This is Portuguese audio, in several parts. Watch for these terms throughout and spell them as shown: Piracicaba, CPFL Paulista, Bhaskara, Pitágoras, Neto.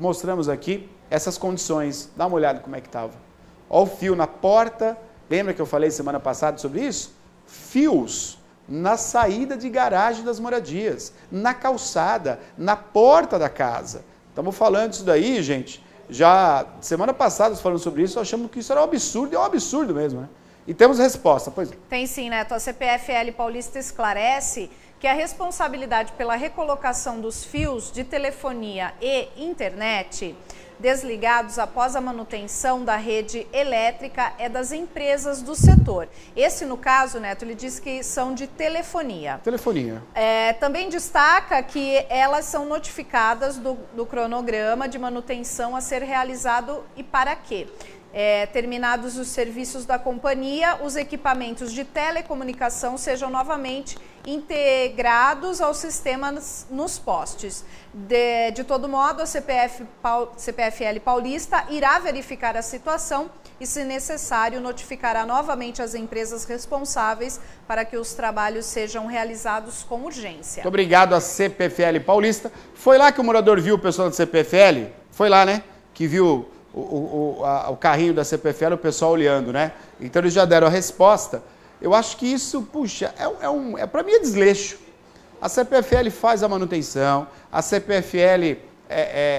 Mostramos aqui essas condições. Dá uma olhada como é que estava. Olha o fio na porta. Lembra que eu falei semana passada sobre isso? Fios na saída de garagem das moradias, na calçada, na porta da casa. Estamos falando disso daí, gente. Já semana passada, falando sobre isso, achamos que isso era um absurdo. É um absurdo mesmo, né? E temos resposta, pois é. Tem sim, Neto. A CPFL Paulista esclarece que a responsabilidade pela recolocação dos fios de telefonia e internet desligados após a manutenção da rede elétrica é das empresas do setor. Esse, no caso, Neto, ele diz que são de telefonia. Telefonia. Também destaca que elas são notificadas do cronograma de manutenção a ser realizado e para quê. Terminados os serviços da companhia, os equipamentos de telecomunicação sejam novamente integrados aos sistemas nos postes. De todo modo, a CPFL Paulista irá verificar a situação e, se necessário, notificará novamente as empresas responsáveis para que os trabalhos sejam realizados com urgência. Muito obrigado à CPFL Paulista. Foi lá que o morador viu o pessoal da CPFL? Foi lá, né? Que viu o carrinho da CPFL, o pessoal olhando, né? Então eles já deram a resposta. Eu acho que isso, puxa, pra mim é desleixo. A CPFL faz a manutenção, a CPFL,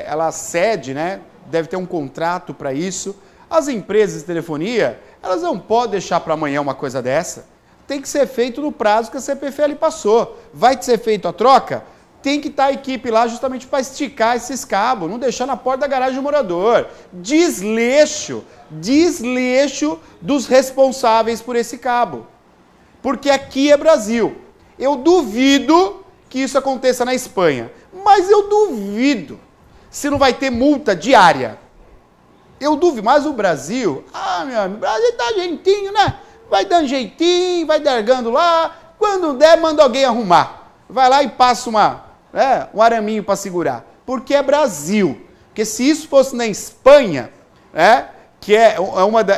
ela cede, né? Deve ter um contrato para isso. As empresas de telefonia, elas não podem deixar para amanhã uma coisa dessa. Tem que ser feito no prazo que a CPFL passou. Vai ser feito a troca? Tem que estar a equipe lá justamente para esticar esses cabos, não deixar na porta da garagem do morador. Desleixo dos responsáveis por esse cabo. Porque aqui é Brasil. Eu duvido que isso aconteça na Espanha. Mas eu duvido se não vai ter multa diária. Eu duvido, mas o Brasil... Ah, meu amigo, o Brasil tá jeitinho, né? Vai dando jeitinho, vai largando lá. Quando der, manda alguém arrumar. Vai lá e passa um araminho para segurar. Porque é Brasil. Porque se isso fosse na Espanha, né, que é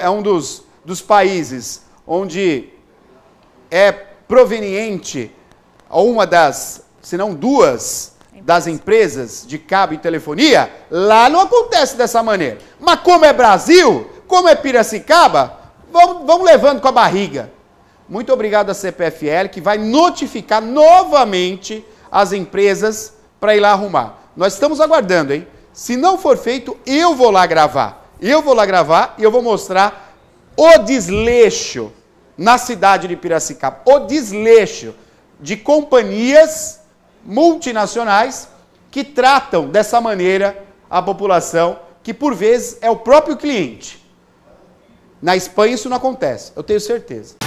um dos países onde é proveniente uma das, se não duas, das empresas de cabo e telefonia, lá não acontece dessa maneira. Mas como é Brasil, como é Piracicaba, vamos levando com a barriga. Muito obrigado à CPFL, que vai notificar novamente as empresas para ir lá arrumar. Nós estamos aguardando, hein? Se não for feito, eu vou lá gravar. Eu vou lá gravar e eu vou mostrar o desleixo na cidade de Piracicaba. O desleixo de companhias multinacionais que tratam dessa maneira a população, que por vezes é o próprio cliente. Na Espanha isso não acontece, eu tenho certeza.